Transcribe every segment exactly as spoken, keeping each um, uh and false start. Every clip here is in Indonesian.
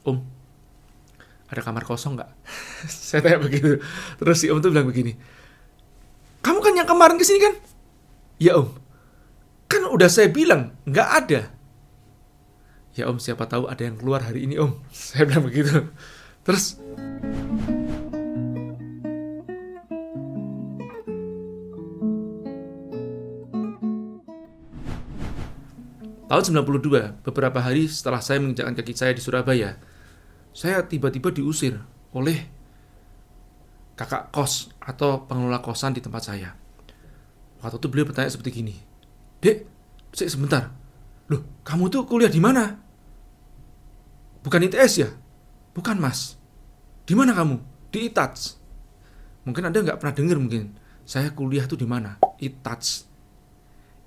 Om, ada kamar kosong nggak? Saya tanya begitu. Terus si Om tuh bilang begini, kamu kan yang kemarin kesini kan? Ya Om, kan udah saya bilang nggak ada. Ya Om, siapa tahu ada yang keluar hari ini Om. Saya bilang begitu. Terus tahun sembilan puluh dua, beberapa hari setelah saya menginjakkan kaki saya di Surabaya, saya tiba-tiba diusir oleh kakak kos atau pengelola kosan di tempat saya. Waktu itu beliau bertanya seperti gini, "Dek, sik sebentar. Loh, kamu tuh kuliah di mana? Bukan I T S ya?" "Bukan, Mas." "Di mana kamu?" "Di I T S." Mungkin Anda nggak pernah dengar mungkin. Saya kuliah tuh di mana? I T S.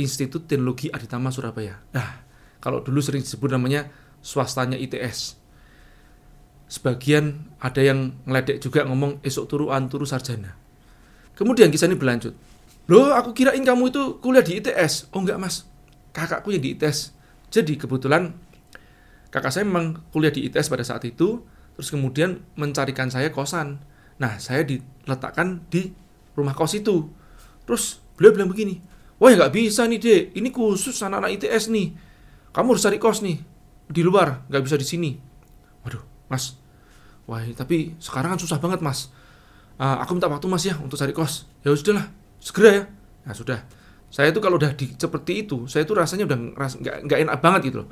Institut Teknologi Aditama Surabaya. Nah, kalau dulu sering disebut namanya swastanya I T S. Sebagian ada yang ngeledek juga ngomong esok turu anturu sarjana. Kemudian kisah ini berlanjut. "Loh, aku kirain kamu itu kuliah di I T S." "Oh enggak, Mas. Kakakku yang di I T S." Jadi kebetulan kakak saya memang kuliah di I T S pada saat itu, terus kemudian mencarikan saya kosan. Nah, saya diletakkan di rumah kos itu. Terus beliau bilang begini, "Wah, nggak bisa nih, Dek. Ini khusus anak-anak I T S nih. Kamu harus cari kos nih. Di luar, nggak bisa di sini." "Waduh, Mas. Wah, tapi sekarang kan susah banget, Mas. Uh, aku minta waktu, Mas, ya, untuk cari kos." "Ya sudahlah, segera ya." Nah, sudah. Saya itu kalau udah di, seperti itu, saya itu rasanya udah nggak enak banget gitu loh.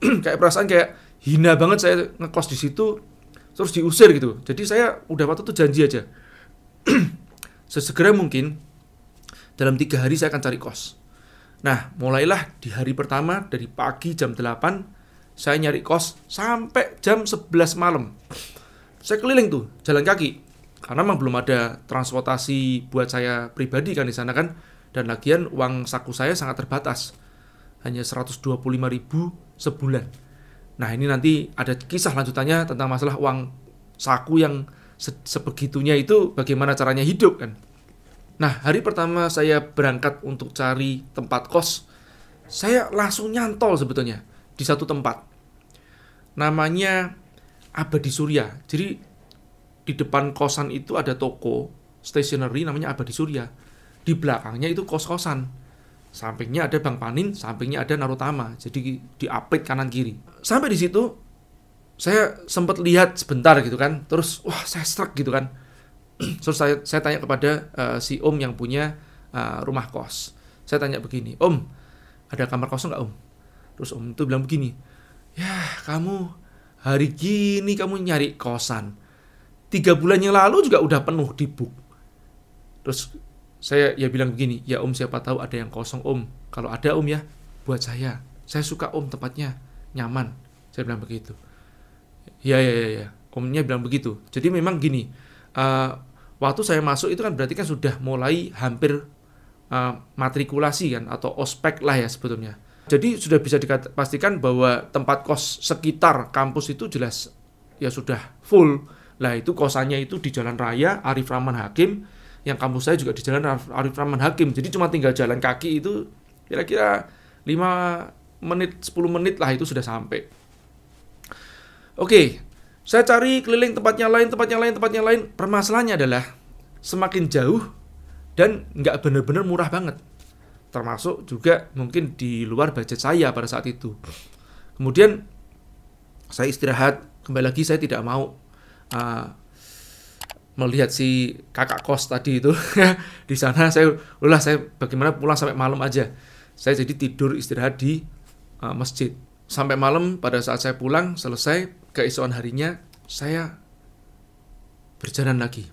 Kayak perasaan kayak hina banget saya ngekos di situ, terus diusir gitu. Jadi saya udah waktu itu janji aja. Sesegera mungkin, dalam tiga hari saya akan cari kos. Nah, mulailah di hari pertama dari pagi jam delapan, saya nyari kos sampai jam sebelas malam. Saya keliling tuh, jalan kaki. Karena memang belum ada transportasi buat saya pribadi kan di sana kan. Dan lagian uang saku saya sangat terbatas. Hanya seratus dua puluh lima ribu sebulan. Nah, ini nanti ada kisah lanjutannya tentang masalah uang saku yang se sebegitunya itu bagaimana caranya hidup kan. Nah, hari pertama saya berangkat untuk cari tempat kos, saya langsung nyantol sebetulnya di satu tempat. Namanya Abadi Surya. Jadi, di depan kosan itu ada toko stationery namanya Abadi Surya. Di belakangnya itu kos-kosan. Sampingnya ada Bang Panin, sampingnya ada Narutama. Jadi, diapit kanan-kiri. Sampai di situ, saya sempat lihat sebentar gitu kan. Terus, wah saya struck gitu kan. Terus saya, saya tanya kepada uh, si Om yang punya uh, rumah kos. Saya tanya begini, "Om, ada kamar kosong nggak, Om?" Terus Om itu bilang begini, "Ya, kamu hari gini kamu nyari kosan. Tiga bulan yang lalu juga udah penuh di book." Terus saya ya bilang begini, "Ya Om, siapa tahu ada yang kosong Om. Kalau ada Om ya, buat saya. Saya suka Om, tempatnya nyaman." Saya bilang begitu. Ya, ya, ya, ya. Omnya bilang begitu. Jadi memang gini, uh, waktu saya masuk itu kan berarti kan sudah mulai hampir uh, matrikulasi kan, atau ospek lah ya sebetulnya. Jadi sudah bisa dipastikan bahwa tempat kos sekitar kampus itu jelas ya sudah full. Lah itu kosannya itu di Jalan Raya Arif Rahman Hakim, yang kampus saya juga di Jalan Arif Rahman Hakim. Jadi cuma tinggal jalan kaki itu kira-kira lima menit, sepuluh menit lah itu sudah sampai. Oke. Okay. Saya cari keliling tempatnya lain, tempatnya lain, tempatnya lain. Permasalahannya adalah semakin jauh dan nggak benar-benar murah banget. Termasuk juga mungkin di luar budget saya pada saat itu. Kemudian saya istirahat, kembali lagi saya tidak mau uh, melihat si kakak kos tadi itu. Di sana saya, ulah saya bagaimana pulang sampai malam aja. Saya jadi tidur istirahat di uh, masjid. Sampai malam pada saat saya pulang, selesai. Keesokan harinya, saya berjalan lagi,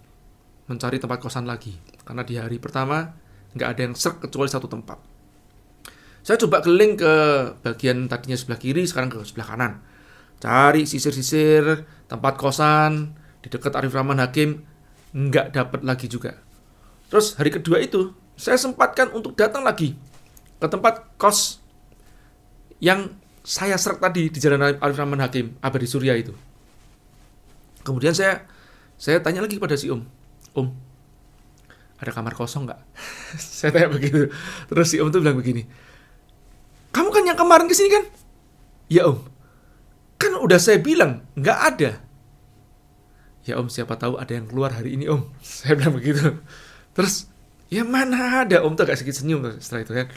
mencari tempat kosan lagi. Karena di hari pertama, nggak ada yang serk kecuali satu tempat. Saya coba keliling ke bagian tadinya sebelah kiri, sekarang ke sebelah kanan. Cari sisir-sisir, tempat kosan, di dekat Arif Rahman Hakim, nggak dapat lagi juga. Terus hari kedua itu, saya sempatkan untuk datang lagi ke tempat kos yang saya serk tadi di Jalan Arif Rahman Hakim, Abadi Surya itu. Kemudian saya saya tanya lagi kepada si Om, "Om, ada kamar kosong nggak?" Saya tanya begitu. Terus si Om tuh bilang begini, "Kamu kan yang kemarin kesini kan?" "Ya Om, Kan udah saya bilang, nggak ada. Ya om, siapa tahu ada yang keluar hari ini om. Saya bilang begitu. Terus, ya mana ada om, tuh agak sedikit senyum setelah itu kan.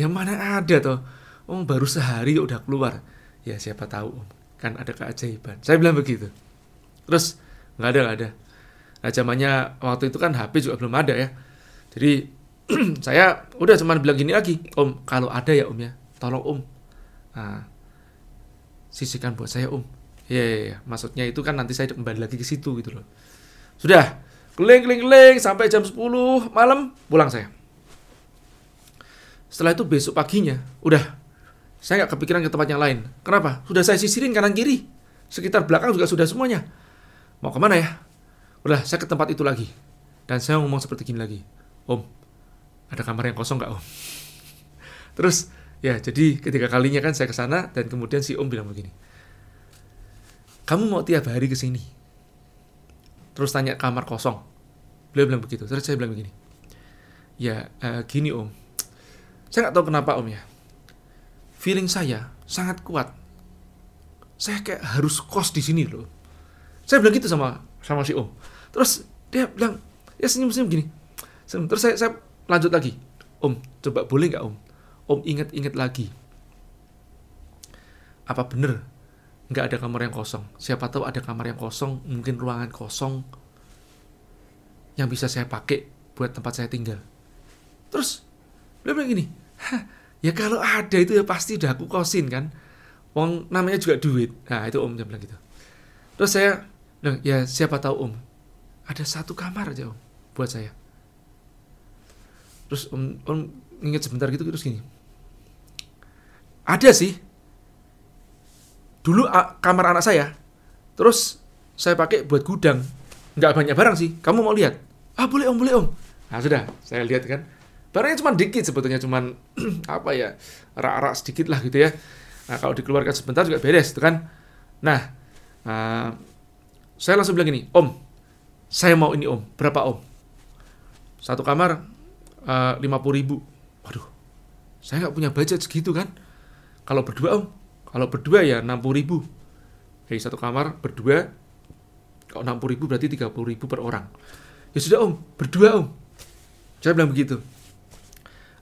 Ya mana ada toh, om baru sehari udah keluar. Ya siapa tahu om, kan ada keajaiban. Saya bilang begitu. Terus, nggak ada, nggak ada. Nah zamannya waktu itu kan H P juga belum ada ya. Jadi, saya udah cuman bilang gini lagi, om kalau ada ya om ya, tolong om. Nah, sisihkan buat saya om. Ya, yeah, yeah, yeah. Maksudnya itu kan nanti saya kembali lagi ke situ gitu loh. Sudah, keling-keling-keling sampai jam sepuluh malam pulang saya. Setelah itu besok paginya, udah saya nggak kepikiran ke tempat yang lain. Kenapa? Sudah saya sisirin kanan kiri, sekitar belakang juga sudah semuanya. Mau kemana ya? Udah saya ke tempat itu lagi. Dan saya ngomong seperti gini lagi, om ada kamar yang kosong nggak om? Terus ya jadi ketiga kalinya kan saya ke sana dan kemudian si om bilang begini. Kamu mau tiap hari ke sini? Terus tanya kamar kosong. Beliau bilang begitu. Terus saya bilang begini. Ya, uh, gini om. Saya nggak tahu kenapa om ya. Feeling saya sangat kuat. Saya kayak harus kos di sini loh. Saya bilang gitu sama sama si om. Terus dia bilang, ya senyum-senyum gini. Terus saya, saya lanjut lagi. Om, coba boleh nggak om? Om ingat-ingat lagi. Apa bener? Nggak ada kamar yang kosong. Siapa tahu ada kamar yang kosong, mungkin ruangan kosong yang bisa saya pakai buat tempat saya tinggal. Terus beliau bilang gini, ya kalau ada itu ya pasti udah aku kosin kan. Wong namanya juga duit. Nah itu om bilang gitu. Terus saya bilang, ya siapa tahu om, ada satu kamar aja om buat saya. Terus om, om ingat sebentar gitu terus gini. Ada sih. Dulu kamar anak saya, terus saya pakai buat gudang. Nggak banyak barang sih, kamu mau lihat? Ah boleh om, boleh om. Nah sudah, saya lihat kan. Barangnya cuma dikit sebetulnya, cuma apa ya, rak-rak sedikit lah gitu ya. Nah kalau dikeluarkan sebentar juga beres itu kan. Nah, uh, saya langsung bilang gini, om, saya mau ini om, berapa om? Satu kamar, uh, lima puluh ribu. Waduh, saya nggak punya budget segitu kan. Kalau berdua om, kalau berdua ya enam puluh ribu. Jadi satu kamar berdua, kalau enam puluh ribu berarti tiga puluh ribu per orang. Ya sudah om, berdua om. Saya bilang begitu.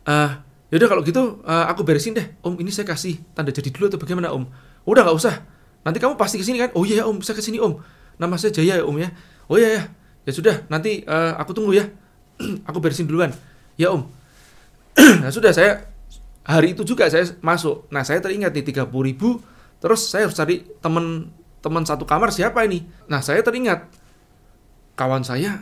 Uh, yaudah kalau gitu uh, aku beresin deh. Om ini saya kasih tanda jadi dulu atau bagaimana om? Udah nggak usah. Nanti kamu pasti kesini kan? Oh iya om, saya kesini om. Nama saya Jaya ya om ya. Oh iya ya. Ya sudah, nanti uh, aku tunggu ya. Aku beresin duluan. Ya om. Nah sudah saya... Hari itu juga saya masuk. Nah saya teringat nih tiga puluh ribu. Terus saya harus cari teman-teman satu kamar siapa ini. Nah saya teringat kawan saya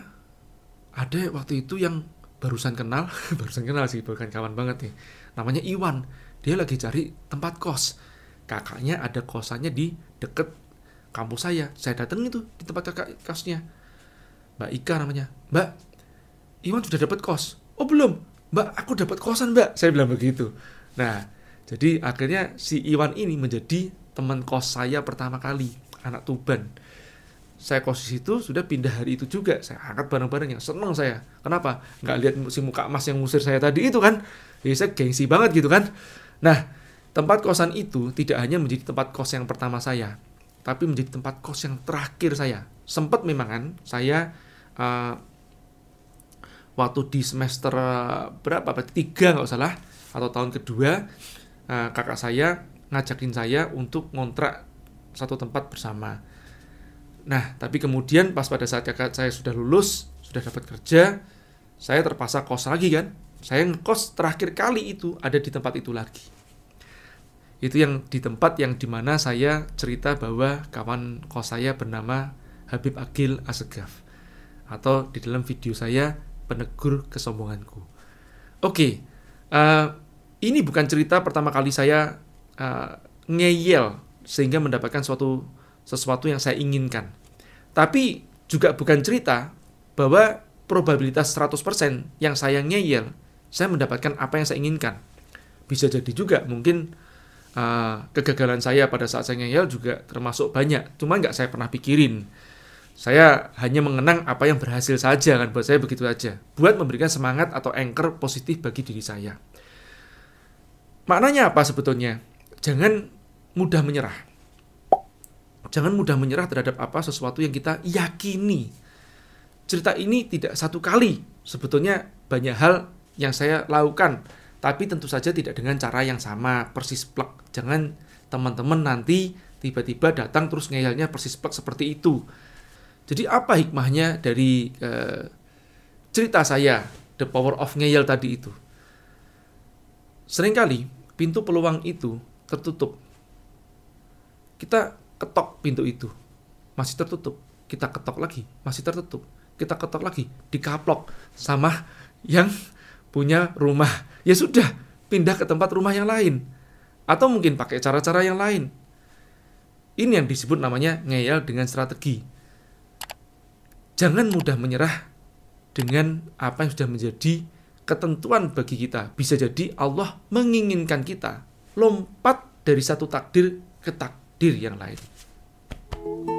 ada waktu itu yang barusan kenal. Barusan kenal sih, bukan kawan banget nih. Namanya Iwan. Dia lagi cari tempat kos. Kakaknya ada kosannya di deket kampus saya. Saya datengin itu di tempat kakak kosnya. Mbak Ika namanya. Mbak, Iwan sudah dapat kos? Oh belum. Mbak, aku dapat kosan mbak. Saya bilang begitu. Nah, jadi akhirnya si Iwan ini menjadi teman kos saya pertama kali, anak Tuban. Saya kos di situ, sudah pindah hari itu juga. Saya angkat barang-barang yang seneng saya. Kenapa? Nggak lihat si muka emas yang ngusir saya tadi itu kan. Jadi saya gengsi banget gitu kan. Nah, tempat kosan itu tidak hanya menjadi tempat kos yang pertama saya, tapi menjadi tempat kos yang terakhir saya. Sempat memang kan, saya... Uh, waktu di semester berapa? Tiga nggak salah, atau tahun kedua, kakak saya ngajakin saya untuk ngontrak satu tempat bersama. Nah, tapi kemudian pas pada saat kakak saya sudah lulus, sudah dapat kerja, saya terpaksa kos lagi kan. Saya ngekos terakhir kali itu ada di tempat itu lagi. Itu yang di tempat yang dimana saya cerita bahwa kawan kos saya bernama Habib Agil Asegaf. Atau di dalam video saya, Penegur Kesombonganku. Oke, uh, ini bukan cerita pertama kali saya uh, ngeyel sehingga mendapatkan suatu sesuatu yang saya inginkan. Tapi juga bukan cerita bahwa probabilitas seratus persen yang saya ngeyel, saya mendapatkan apa yang saya inginkan. Bisa jadi juga mungkin uh, kegagalan saya pada saat saya ngeyel juga termasuk banyak. Cuma nggak saya pernah pikirin. Saya hanya mengenang apa yang berhasil saja kan, buat saya begitu aja. Buat memberikan semangat atau anchor positif bagi diri saya. Maknanya apa sebetulnya? Jangan mudah menyerah. Jangan mudah menyerah terhadap apa sesuatu yang kita yakini. Cerita ini tidak satu kali. Sebetulnya banyak hal yang saya lakukan, tapi tentu saja tidak dengan cara yang sama, persis plek. Jangan teman-teman nanti tiba-tiba datang terus ngeyelnya persis plek seperti itu. Jadi apa hikmahnya dari eh, cerita saya, The Power of Ngeyel tadi itu? Seringkali pintu peluang itu tertutup. Kita ketok pintu itu, masih tertutup. Kita ketok lagi, masih tertutup. Kita ketok lagi, dikaplok sama yang punya rumah. Ya sudah, pindah ke tempat rumah yang lain. Atau mungkin pakai cara-cara yang lain. Ini yang disebut namanya ngeyel dengan strategi. Jangan mudah menyerah dengan apa yang sudah menjadi ketentuan bagi kita. Bisa jadi Allah menginginkan kita lompat dari satu takdir ke takdir yang lain.